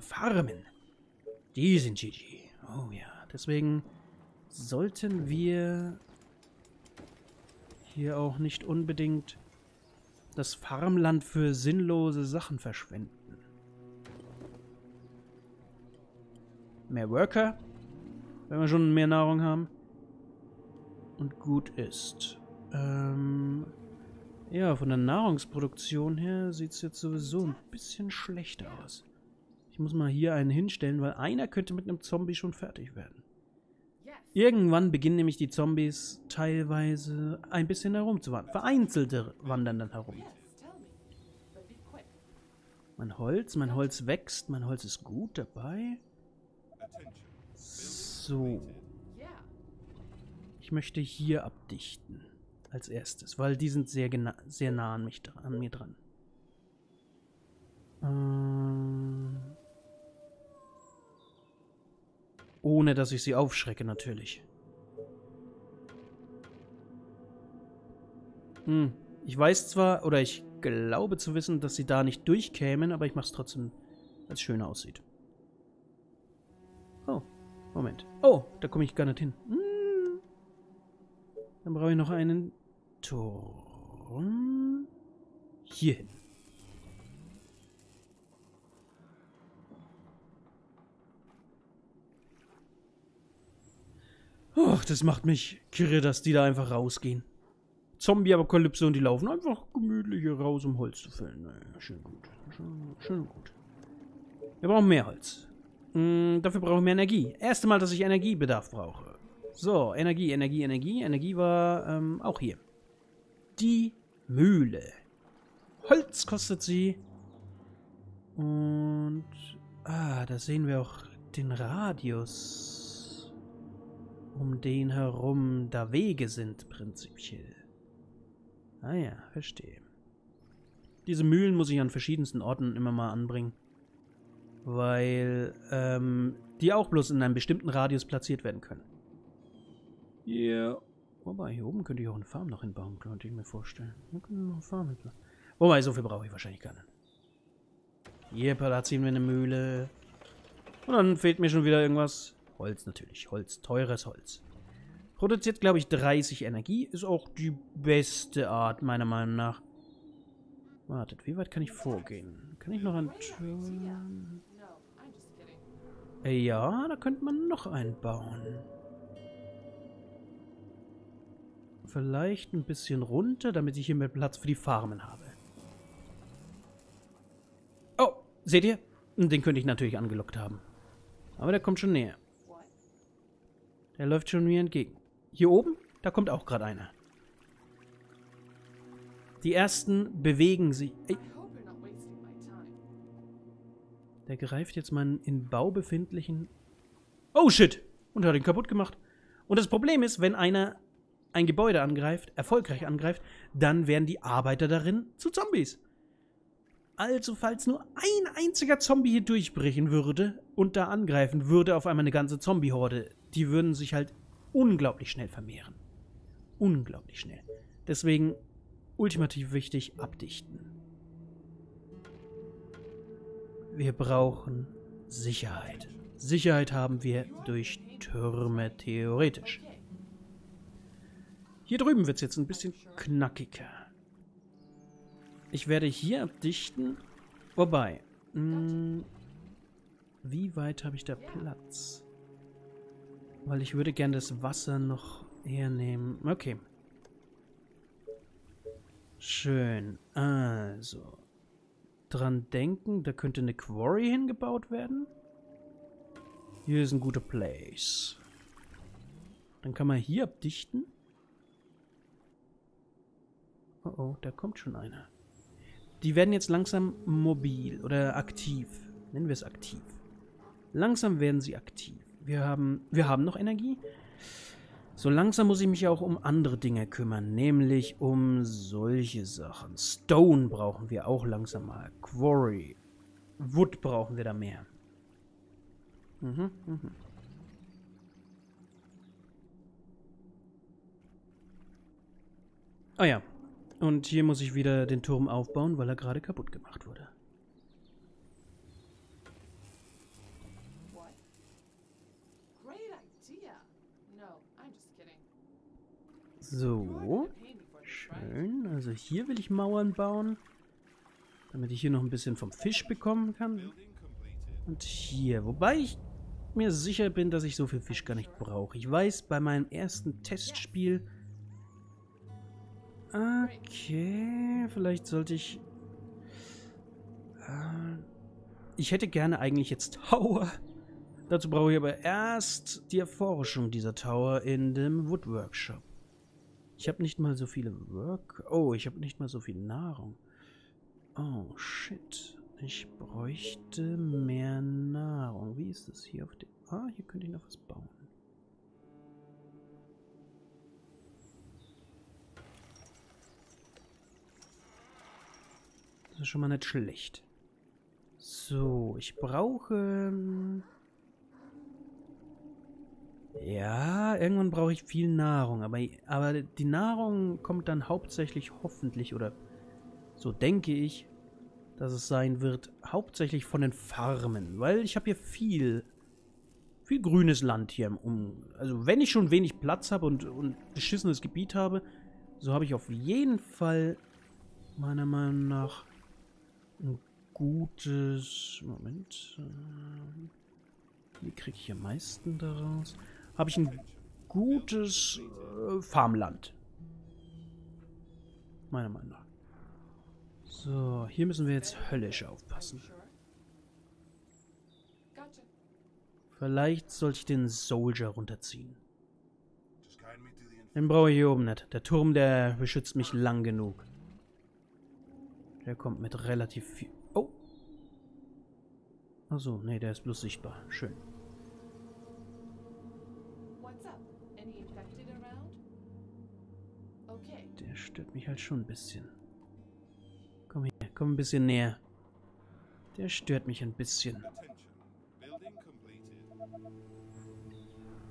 Farmen. Die sind GG. Oh ja, deswegen sollten wir hier auch nicht unbedingt das Farmland für sinnlose Sachen verschwenden. Mehr Worker, wenn wir schon mehr Nahrung haben. Und gut ist. Ja, von der Nahrungsproduktion her sieht es jetzt sowieso ein bisschen schlechter aus. Ich muss mal hier einen hinstellen, weil einer könnte mit einem Zombie schon fertig werden. Irgendwann beginnen nämlich die Zombies teilweise ein bisschen herumzuwandern. Vereinzelte wandern dann herum. Mein Holz wächst, mein Holz ist gut dabei. So. Ich möchte hier abdichten als erstes, weil die sind sehr nah an mir dran. Ohne, dass ich sie aufschrecke, natürlich. Ich weiß zwar, oder ich glaube zu wissen, dass sie da nicht durchkämen, aber ich mache es trotzdem, weil es schöner aussieht. Oh, Moment. Oh, da komme ich gar nicht hin. Dann brauche ich noch einen Turm. Hier hin. Och, das macht mich kirre, dass die da einfach rausgehen. Zombie-Apokalypse und die laufen einfach gemütlich hier raus, um Holz zu fällen. Naja, schön gut. Schön gut. Wir brauchen mehr Holz. Dafür brauchen wir Energie. Erste Mal, dass ich Energiebedarf brauche. So, Energie. Energie war auch hier. Die Mühle. Holz kostet sie. Und... Ah, da sehen wir auch den Radius. Um den herum da Wege sind, prinzipiell. Ah ja, verstehe. Diese Mühlen muss ich an verschiedensten Orten immer mal anbringen. Weil die auch bloß in einem bestimmten Radius platziert werden können. Ja. Yeah. Wobei, hier oben könnte ich auch eine Farm noch hinbauen, könnte ich mir vorstellen. Wir können noch eine Farm hinbauen. Wobei, so viel brauche ich wahrscheinlich gar nicht. Hier, da ziehen wir eine Mühle. Und dann fehlt mir schon wieder irgendwas. Holz natürlich, Holz, teures Holz. Produziert, glaube ich, 30 Energie. Ist auch die beste Art, meiner Meinung nach. Wartet, wie weit kann ich vorgehen? Kann ich noch einen Turm? Ja, da könnte man noch einen bauen. Vielleicht ein bisschen runter, damit ich hier mehr Platz für die Farmen habe. Oh, seht ihr? Den könnte ich natürlich angelockt haben. Aber der kommt schon näher. Der läuft schon mir entgegen. Hier oben, da kommt auch gerade einer. Die ersten bewegen sich. Ey. Der greift jetzt meinen in Bau befindlichen... Oh shit! Und hat ihn kaputt gemacht. Und das Problem ist, wenn einer ein Gebäude angreift, erfolgreich angreift, dann werden die Arbeiter darin zu Zombies. Also, falls nur ein einziger Zombie hier durchbrechen würde und da angreifen würde, auf einmal eine ganze Zombie-Horde. Die würden sich halt unglaublich schnell vermehren. Unglaublich schnell. Deswegen ultimativ wichtig, abdichten. Wir brauchen Sicherheit. Sicherheit haben wir durch Türme, theoretisch. Hier drüben wird es jetzt ein bisschen knackiger. Ich werde hier abdichten. Wobei, wie weit habe ich da Platz? Weil ich würde gerne das Wasser noch hernehmen. Okay. Schön. Also. Dran denken, da könnte eine Quarry hingebaut werden. Hier ist ein guter Place. Dann kann man hier abdichten. Oh oh, da kommt schon einer. Die werden jetzt langsam mobil oder aktiv. Nennen wir es aktiv. Langsam werden sie aktiv. Wir haben noch Energie. So langsam muss ich mich auch um andere Dinge kümmern. Nämlich um solche Sachen. Stone brauchen wir auch langsam mal. Quarry. Wood brauchen wir da mehr. Ah ja. Und hier muss ich wieder den Turm aufbauen, weil er gerade kaputt gemacht wurde. So. Schön. Also hier will ich Mauern bauen, damit ich hier noch ein bisschen vom Fisch bekommen kann. Und hier. Wobei ich mir sicher bin, dass ich so viel Fisch gar nicht brauche. Ich weiß, bei meinem ersten Testspiel... Okay, vielleicht sollte ich... Ich hätte gerne eigentlich jetzt Tower. Dazu brauche ich aber erst die Erforschung dieser Tower in dem Woodworkshop. Ich habe nicht mal so viele Oh, ich habe nicht mal so viel Nahrung. Oh, shit. Ich bräuchte mehr Nahrung. Wie ist das hier auf dem... Ah, hier könnte ich noch was bauen. Das ist schon mal nicht schlecht. So, ich brauche... Ja, irgendwann brauche ich viel Nahrung. Aber die Nahrung kommt dann hauptsächlich hoffentlich, oder so denke ich, dass es sein wird, hauptsächlich von den Farmen. Weil ich habe hier viel grünes Land hier im Also wenn ich schon wenig Platz habe und beschissenes Gebiet habe, so habe ich auf jeden Fall meiner Meinung nach ein gutes... Moment. Wie kriege ich am meisten daraus? Habe ich ein gutes Farmland. Meiner Meinung nach. So, hier müssen wir jetzt höllisch aufpassen. Vielleicht sollte ich den Soldier runterziehen. Den brauche ich hier oben nicht. Der Turm, der beschützt mich lang genug. Der kommt mit relativ viel... Oh! Achso, nee, der ist bloß sichtbar. Schön. Der stört mich halt schon ein bisschen. Komm hier, komm ein bisschen näher. Der stört mich ein bisschen.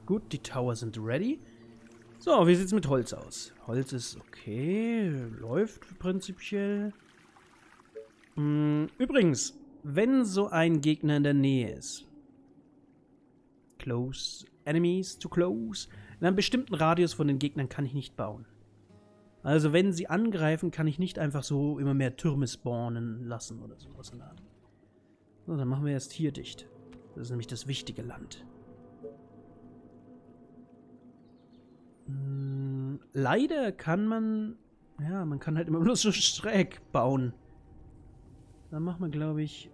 Gut, die Tower sind ready. So, wie sieht es mit Holz aus? Holz ist okay, läuft prinzipiell. Übrigens, wenn so ein Gegner in der Nähe ist, close, enemies to close, in einem bestimmten Radius von den Gegnern kann ich nicht bauen. Also wenn sie angreifen, kann ich nicht einfach so immer mehr Türme spawnen lassen oder sowas in der Art. So, dann machen wir erst hier dicht. Das ist nämlich das wichtige Land. Leider kann man... Ja, man kann halt immer bloß so schräg bauen. Dann machen wir, glaube ich...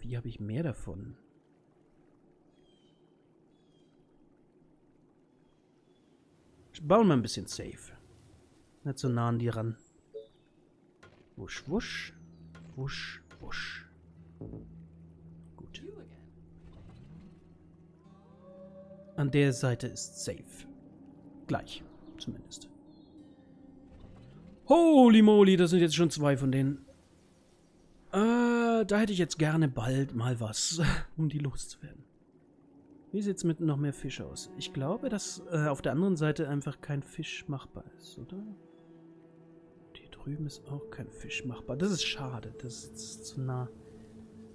wie habe ich mehr davon? Bauen wir ein bisschen safe. Nicht so nah an die ran. Wusch, wusch. Wusch, wusch. Gut. An der Seite ist safe. Gleich, zumindest. Holy moly, das sind jetzt schon zwei von denen. Da hätte ich jetzt gerne bald mal was, um die loszuwerden. Wie sieht es mit noch mehr Fisch aus? Ich glaube, dass auf der anderen Seite einfach kein Fisch machbar ist, oder? Und hier drüben ist auch kein Fisch machbar. Das ist schade. Das ist zu nah.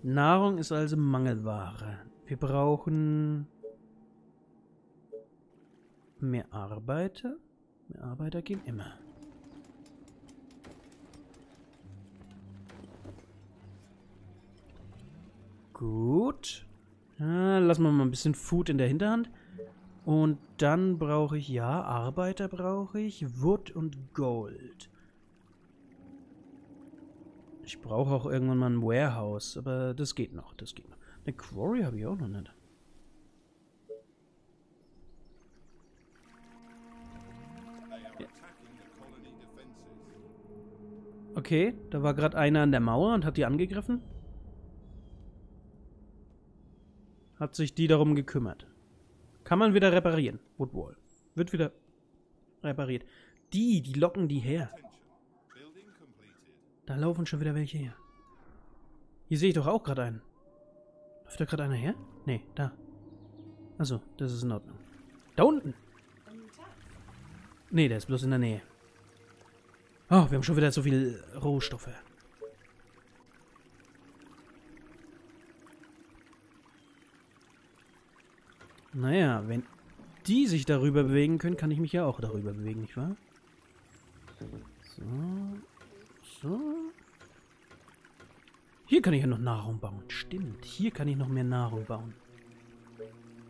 Nahrung ist also Mangelware. Wir brauchen mehr Arbeiter. Mehr Arbeiter gehen immer. Gut. Ja, lassen wir mal ein bisschen Food in der Hinterhand. Und dann brauche ich, ja, Arbeiter brauche ich, Wood und Gold. Ich brauche auch irgendwann mal ein Warehouse, aber das geht noch, das geht noch. Eine Quarry habe ich auch noch nicht. Ja. Okay, da war gerade einer an der Mauer und hat die angegriffen. Hat sich die darum gekümmert. Kann man wieder reparieren. Woodwall. Wird wieder repariert. Die locken die her. Da laufen schon wieder welche her. Hier sehe ich doch auch gerade einen. Läuft da gerade einer her? Nee, da. Achso, das ist in Ordnung. Da unten! Nee, der ist bloß in der Nähe. Oh, wir haben schon wieder so viele Rohstoffe. Naja, wenn die sich darüber bewegen können, kann ich mich ja auch darüber bewegen, nicht wahr? So. So. Hier kann ich ja noch Nahrung bauen. Stimmt, hier kann ich noch mehr Nahrung bauen.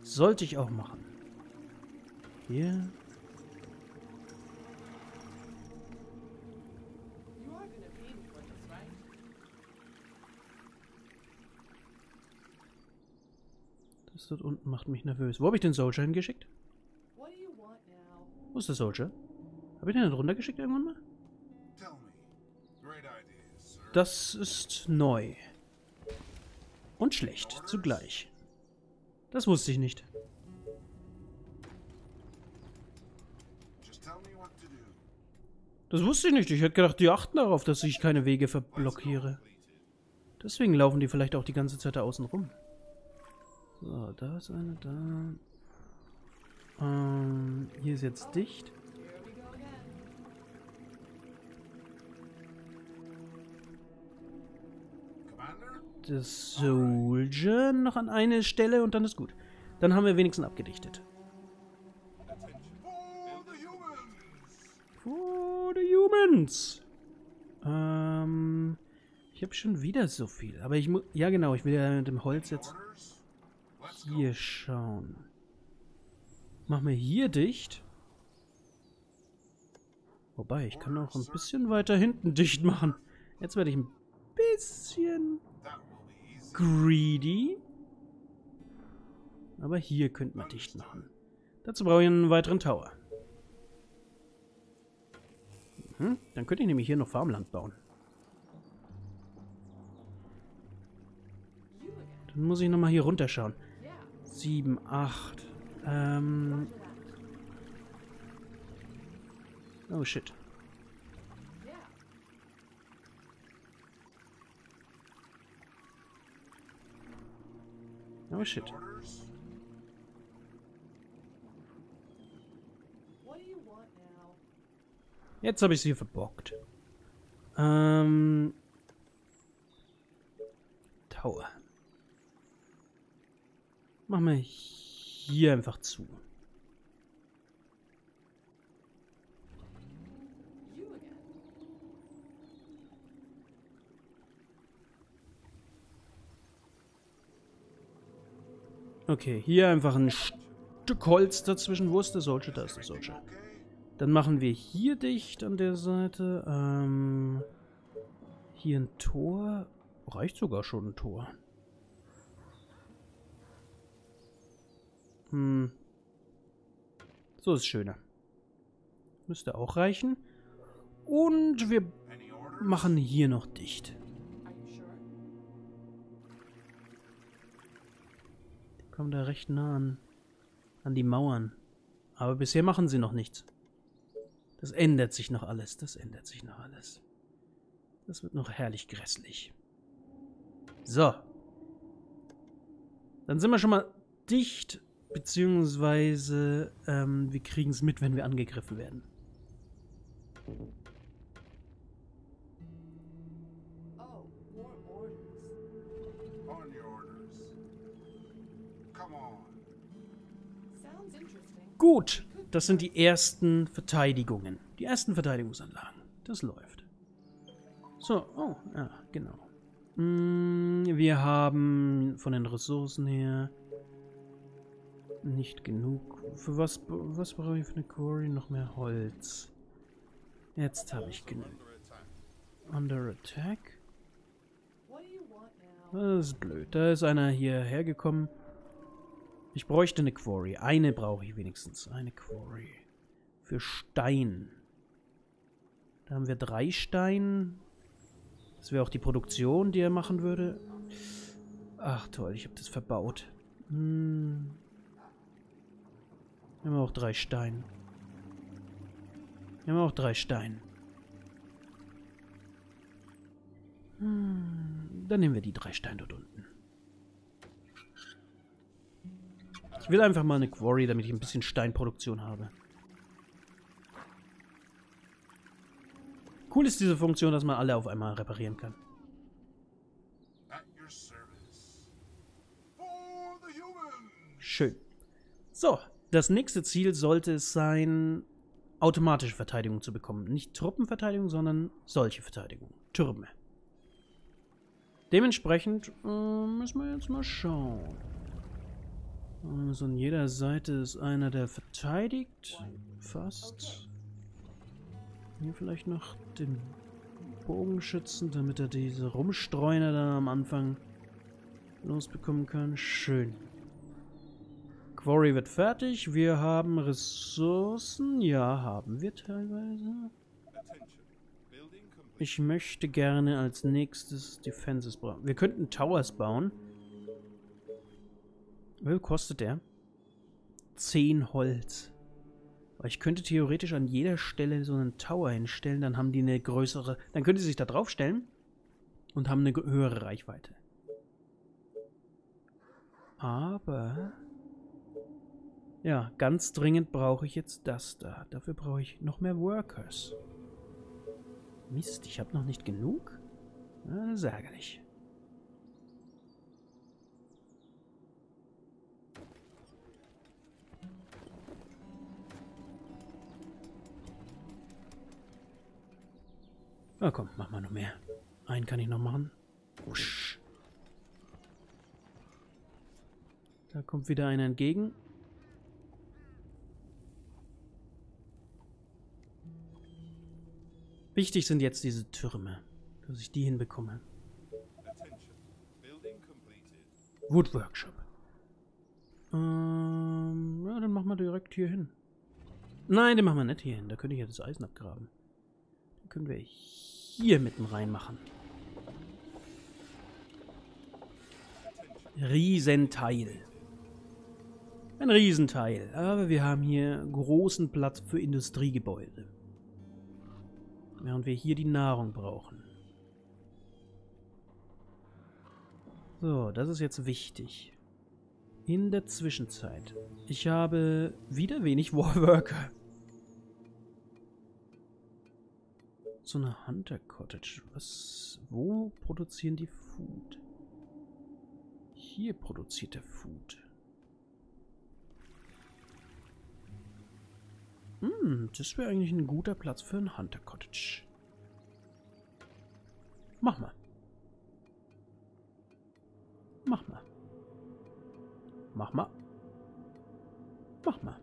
Sollte ich auch machen. Hier. Das dort unten macht mich nervös. Wo habe ich den Soldier hingeschickt? Wo ist der Soldier? Habe ich den runtergeschickt irgendwann mal? Das ist neu. Und schlecht zugleich. Das wusste ich nicht. Das wusste ich nicht. Ich hätte gedacht, die achten darauf, dass ich keine Wege verblockiere. Deswegen laufen die vielleicht auch die ganze Zeit da außen rum. So, da ist eine, da. Hier ist jetzt dicht. Das Soldier noch an eine Stelle und dann ist gut. Dann haben wir wenigstens abgedichtet. For the humans! Ich habe schon wieder so viel. Aber ich muss... Ja genau, ich will ja mit dem Holz jetzt hier schauen. Machen wir hier dicht. Wobei, ich kann auch ein bisschen weiter hinten dicht machen. Jetzt werde ich ein bisschen... greedy. Aber hier könnte man dicht machen. Dazu brauche ich einen weiteren Tower. Mhm. Dann könnte ich nämlich hier noch Farmland bauen. Dann muss ich nochmal hier runterschauen. 7, 8. Oh shit. Oh shit. Jetzt habe ich sie verbockt. Tower. Machen wir hier einfach zu. Okay, hier einfach ein Stück Holz dazwischen. Wo ist der Soldier? Da ist der Soldier. Dann machen wir hier dicht an der Seite. Hier ein Tor. Reicht sogar schon ein Tor. Hm. So ist es schöner. Müsste auch reichen. Und wir machen hier noch dicht. Kommen da recht nah an die Mauern. Aber bisher machen sie noch nichts. Das ändert sich noch alles. Das ändert sich noch alles. Das wird noch herrlich grässlich. So. Dann sind wir schon mal dicht, beziehungsweise wir kriegen es mit, wenn wir angegriffen werden. Gut, das sind die ersten Verteidigungen. Die ersten Verteidigungsanlagen. Das läuft. So, oh, ja, genau. Wir haben von den Ressourcen her nicht genug. Für was brauche ich für eine Quarry? Noch mehr Holz. Jetzt habe ich genug. Under Attack. Das ist blöd. Da ist einer hierher gekommen. Ich bräuchte eine Quarry. Eine brauche ich wenigstens. Eine Quarry. Für Stein. Da haben wir 3 Stein. Das wäre auch die Produktion, die er machen würde. Ach toll, ich habe das verbaut. Hm. Wir haben auch 3 Stein. Wir haben auch 3 Stein. Hm. Dann nehmen wir die 3 Steine dort unten. Ich will einfach mal eine Quarry, damit ich ein bisschen Steinproduktion habe. Cool ist diese Funktion, dass man alle auf einmal reparieren kann. Schön. So, Das nächste Ziel sollte es sein, automatische Verteidigung zu bekommen. Nicht Truppenverteidigung, sondern solche Verteidigung. Türme. Dementsprechend müssen wir jetzt mal schauen. Also an jeder Seite ist einer, der verteidigt. Fast. Hier vielleicht noch den Bogenschützen, damit er diese Rumstreuner da am Anfang losbekommen kann. Schön. Quarry wird fertig. Wir haben Ressourcen. Ja, haben wir teilweise. Ich möchte gerne als nächstes Defenses bauen. Wir könnten Towers bauen. Wie kostet der? 10 Holz. Ich könnte theoretisch an jeder Stelle so einen Tower hinstellen, dann haben die eine größere... Dann können sie sich da drauf stellen und haben eine höhere Reichweite. Aber... Ja, ganz dringend brauche ich jetzt das da. Dafür brauche ich noch mehr Workers. Mist, ich habe noch nicht genug? Na, sage nicht. Na komm, mach mal noch mehr. Einen kann ich noch machen. Usch. Da kommt wieder einer entgegen. Wichtig sind jetzt diese Türme, dass ich die hinbekomme. Wood Workshop. Ja, dann machen wir direkt hier hin. Nein, den machen wir nicht hier hin. Da könnte ich ja das Eisen abgraben. Dann können wir hier mitten reinmachen. Riesenteil. Ein Riesenteil. Aber wir haben hier großen Platz für Industriegebäude. Während wir hier die Nahrung brauchen. So, das ist jetzt wichtig. In der Zwischenzeit. Ich habe wieder wenig Warworker. So eine Hunter Cottage. Was? Wo produzieren die Food? Hier produziert der Food. Das wäre eigentlich ein guter Platz für ein Hunter Cottage. Mach mal. Mach mal. Mach mal. Mach mal.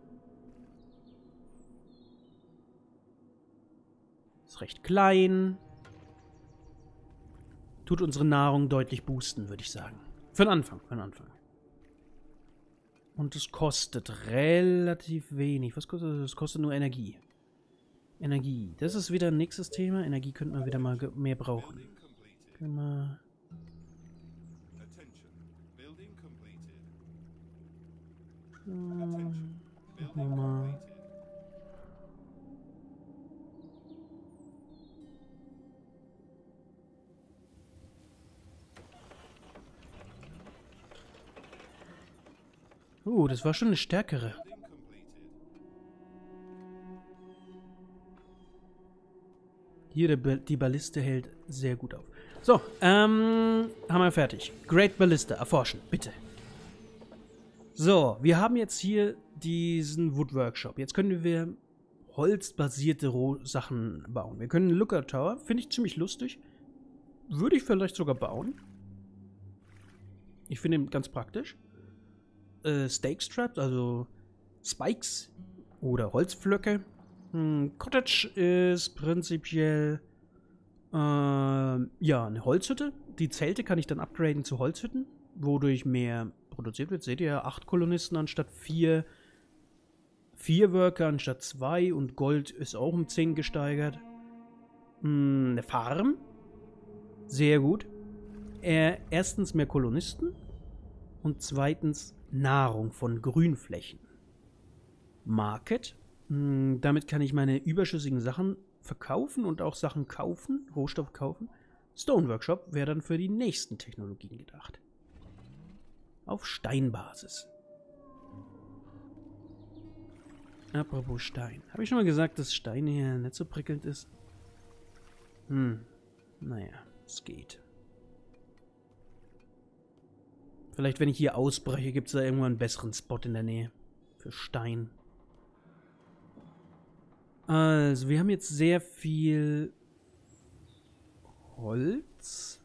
Ist recht klein. Tut unsere Nahrung deutlich boosten, würde ich sagen. Für den Anfang, für den Anfang. Und es kostet relativ wenig. Was kostet das? Es kostet nur Energie. Energie. Das ist wieder ein nächstes Thema. Energie könnte man wieder mal mehr brauchen. Können wir... Machen wir mal... Oh, das war schon eine stärkere. Hier, die Balliste hält sehr gut auf. So, haben wir fertig. Great Balliste, erforschen, bitte. So, wir haben jetzt hier diesen Wood Workshop. Jetzt können wir holzbasierte Rohsachen bauen. Wir können einen Lookout Tower, finde ich ziemlich lustig. Würde ich vielleicht sogar bauen. Ich finde ihn ganz praktisch. Stake-Straps, also Spikes oder Holzflöcke. Cottage ist prinzipiell ja, eine Holzhütte. Die Zelte kann ich dann upgraden zu Holzhütten, wodurch mehr produziert wird. Seht ihr, 8 Kolonisten anstatt 4, 4 Worker anstatt 2 und Gold ist auch um 10 gesteigert. Eine Farm, sehr gut. Erstens mehr Kolonisten und zweitens Nahrung von Grünflächen. Market. Damit kann ich meine überschüssigen Sachen verkaufen und auch Sachen kaufen, Rohstoff kaufen. Stone Workshop wäre dann für die nächsten Technologien gedacht. Auf Steinbasis. Apropos Stein. Habe ich schon mal gesagt, dass Stein hier nicht so prickelnd ist? Naja, es geht. Vielleicht, wenn ich hier ausbreche, gibt es da irgendwo einen besseren Spot in der Nähe. für Stein. Also, wir haben jetzt sehr viel Holz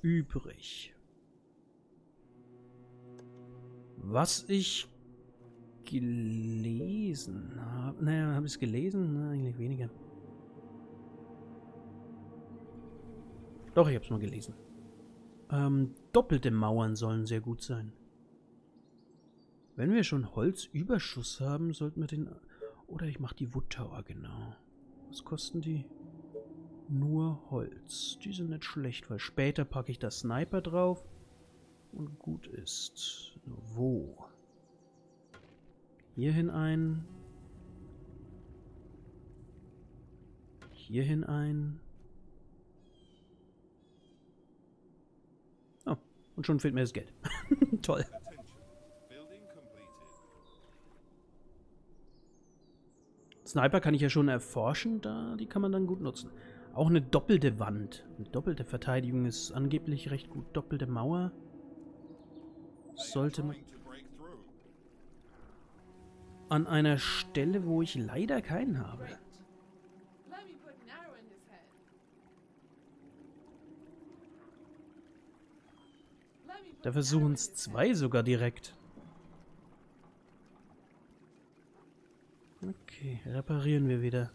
übrig. Was ich gelesen habe... Naja, habe ich es gelesen? Na, eigentlich weniger. Doch, ich habe es mal gelesen. Doppelte Mauern sollen sehr gut sein. Wenn wir schon Holzüberschuss haben, sollten wir den... Oder ich mache die Wood Tower, genau. Was kosten die? Nur Holz. Die sind nicht schlecht, weil später packe ich das Sniper drauf und gut ist. Wo? Hierhin ein. Hierhin ein. Oh, und schon fehlt mir das Geld. Toll. Sniper kann ich ja schon erforschen, da die kann man dann gut nutzen. Auch eine doppelte Wand. Eine doppelte Verteidigung ist angeblich recht gut. Doppelte Mauer. Sollte man... An einer Stelle, wo ich leider keinen habe. Da versuchen es zwei sogar direkt. Okay, reparieren wir wieder.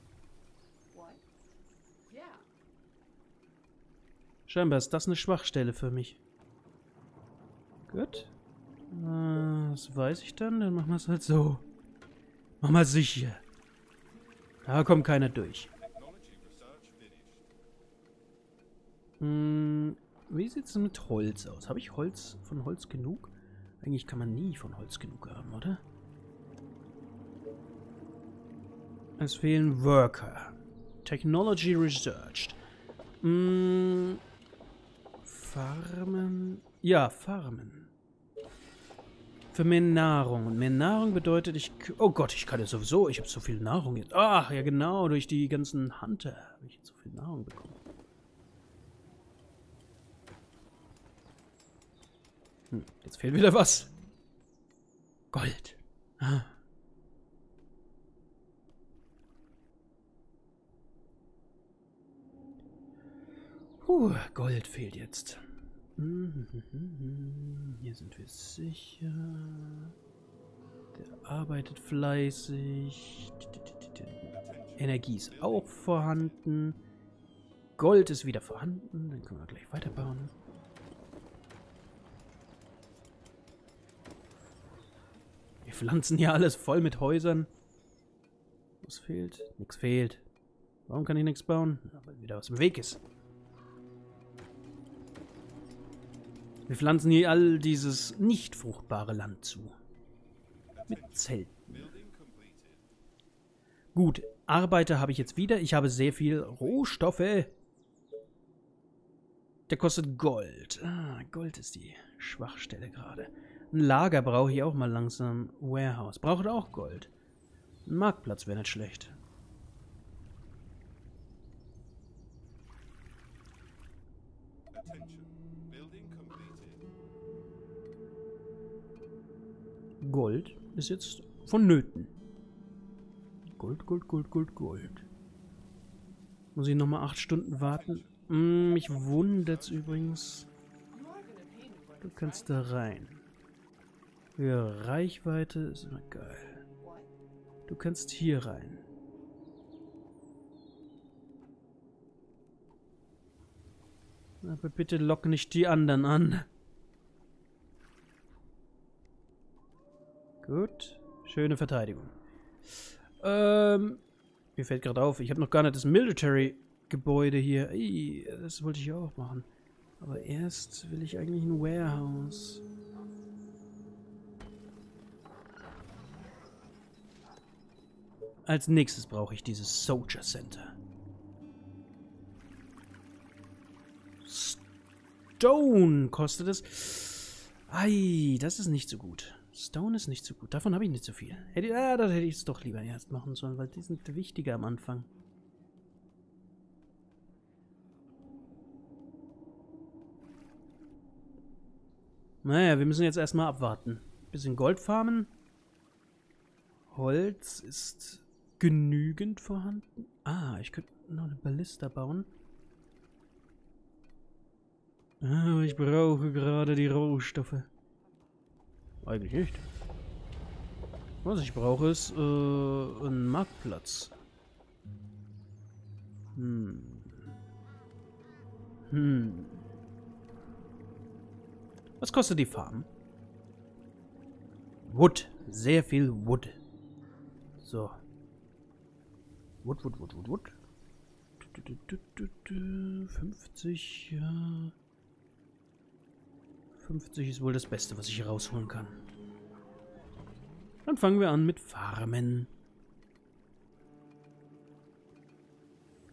Scheinbar ist das eine Schwachstelle für mich. Gut. Das weiß ich dann. Dann machen wir es halt so. Mach mal sicher. Da kommt keiner durch. Wie sieht es denn mit Holz aus? Habe ich Holz von Holz genug? Eigentlich kann man nie von Holz genug haben, oder? Es fehlen Worker. Technology researched. Farmen. Ja, farmen. Für mehr Nahrung. Und mehr Nahrung bedeutet, ich... Oh Gott, ich kann ja sowieso... Ich habe so viel Nahrung jetzt. Ach, ja genau, durch die ganzen Hunter habe ich jetzt so viel Nahrung bekommen. Jetzt fehlt wieder was. Gold. Ah. Gold fehlt jetzt. Hier sind wir sicher. Der arbeitet fleißig. Energie ist auch vorhanden. Gold ist wieder vorhanden. Dann können wir gleich weiterbauen. Wir pflanzen hier alles voll mit Häusern. Was fehlt? Nichts fehlt. Warum kann ich nichts bauen? Ja, weil wieder was im Weg ist. Wir pflanzen hier all dieses nicht fruchtbare Land zu. Mit Zelten. Gut, Arbeiter habe ich jetzt wieder. Ich habe sehr viel Rohstoffe. Der kostet Gold. Ah, Gold ist die Schwachstelle gerade. Ein Lager brauche ich auch mal langsam. Warehouse. Braucht auch Gold. Ein Marktplatz wäre nicht schlecht. Gold ist jetzt vonnöten. Gold, Gold, Gold, Gold, Gold. Muss ich nochmal 8 Stunden warten? Mich wundert's übrigens. Du kannst da rein. Ja, Reichweite ist immer geil. Du kannst hier rein. Aber bitte lock nicht die anderen an. Gut. Schöne Verteidigung. Mir fällt gerade auf, ich habe noch gar nicht das Military-Gebäude hier. Das wollte ich auch machen. Aber erst will ich eigentlich ein Warehouse. Als nächstes brauche ich dieses Soldier Center. Stone kostet es. Ei, das ist nicht so gut. Stone ist nicht so gut. Davon habe ich nicht so viel. Das hätte ich es doch lieber erst machen sollen, weil die sind wichtiger am Anfang. Naja, wir müssen jetzt erstmal abwarten. Bisschen Gold farmen. Holz ist genügend vorhanden. Ah, ich könnte noch eine Balliste bauen. Aber ich brauche gerade die Rohstoffe. Eigentlich nicht. Was ich brauche ist einen Marktplatz. Was kostet die Farm? Wood. Sehr viel Wood. So. Wood. 50, ja. 50 ist wohl das Beste, was ich hier rausholen kann. Dann fangen wir an mit Farmen.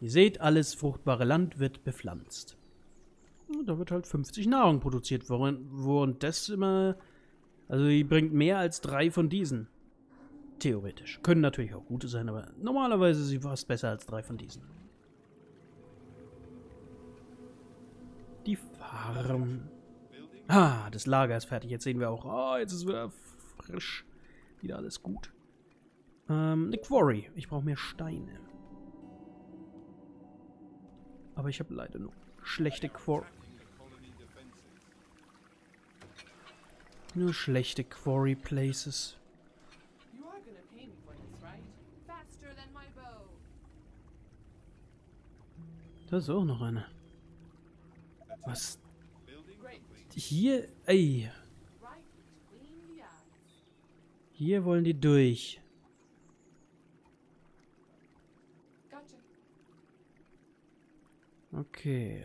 Ihr seht, alles fruchtbare Land wird bepflanzt. Und da wird halt 50 Nahrung produziert, worin das immer... Also die bringt mehr als 3 von diesen. Theoretisch. Können natürlich auch gute sein, aber normalerweise ist sie fast besser als 3 von diesen. Die Farm. Ah, das Lager ist fertig. Jetzt sehen wir auch, oh, jetzt ist wieder frisch. Wieder alles gut. Eine Quarry. Ich brauche mehr Steine. Aber ich habe leider nur schlechte Quarry. Nur schlechte Quarry Places. Da ist auch noch eine. Was? Hier, ey. Hier wollen die durch. Okay.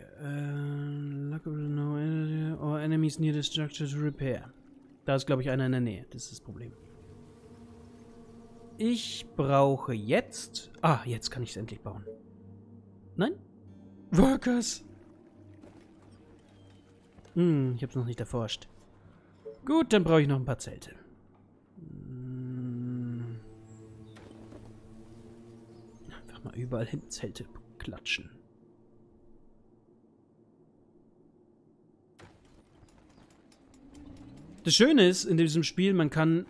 Lack of no energy or enemies near the structure to repair. Da ist, glaube ich, einer in der Nähe. Das ist das Problem. Ich brauche jetzt... Ah, jetzt kann ich es endlich bauen. Nein? Workers! Hm, ich habe es noch nicht erforscht. Gut, dann brauche ich noch ein paar Zelte. Einfach mal überall hin Zelte klatschen. Das Schöne ist in diesem Spiel, man kann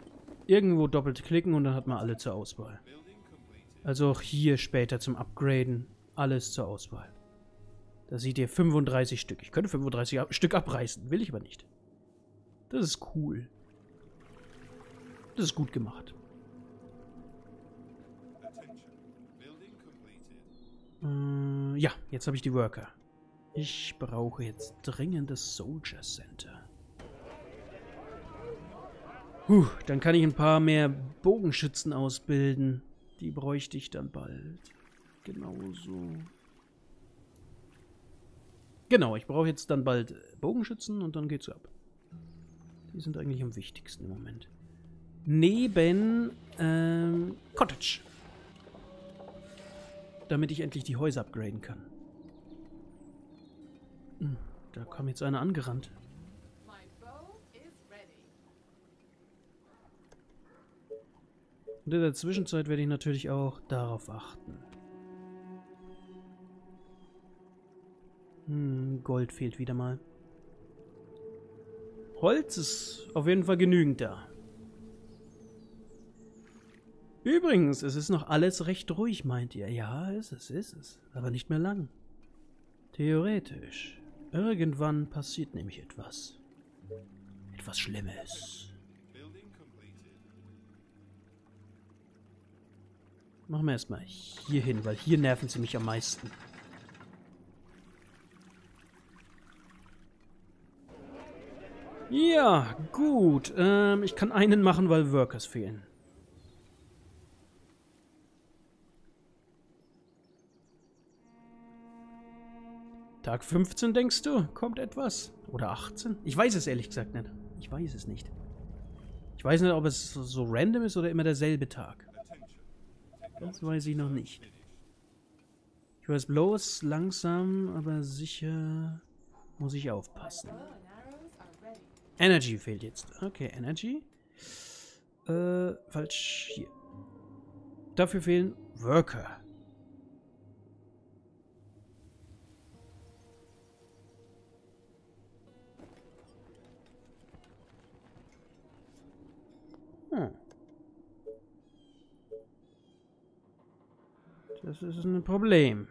irgendwo doppelt klicken und dann hat man alle zur Auswahl. Also auch hier später zum Upgraden alles zur Auswahl. Da seht ihr 35 Stück. Ich könnte 35 Stück abreißen, will ich aber nicht. Das ist cool. Das ist gut gemacht. Ja, jetzt habe ich die Worker. Ich brauche jetzt dringend das Soldier Center. Puh, dann kann ich ein paar mehr Bogenschützen ausbilden. Die bräuchte ich dann bald. Genauso. Genau, ich brauche jetzt dann bald Bogenschützen und dann geht's ab. Die sind eigentlich am wichtigsten im Moment. Neben Cottage. Damit ich endlich die Häuser upgraden kann. Hm, da kam jetzt einer angerannt. Und in der Zwischenzeit werde ich natürlich auch darauf achten. Hm, Gold fehlt wieder mal. Holz ist auf jeden Fall genügend da. Übrigens, es ist noch alles recht ruhig, meint ihr. Ja, ist es. Aber nicht mehr lang. Theoretisch. Irgendwann passiert nämlich etwas. Etwas Schlimmes. Machen wir erstmal hier hin, weil hier nerven sie mich am meisten. Ja, gut. Ich kann einen machen, weil Workers fehlen. Tag 15, denkst du, kommt etwas? Oder 18? Ich weiß es ehrlich gesagt nicht. Ich weiß nicht, ob es so random ist oder immer derselbe Tag. Das weiß ich noch nicht. Ich weiß bloß, langsam, aber sicher muss ich aufpassen. Energy fehlt jetzt. Okay, Energy. Falsch. Hier. Dafür fehlen Worker. Das ist ein Problem.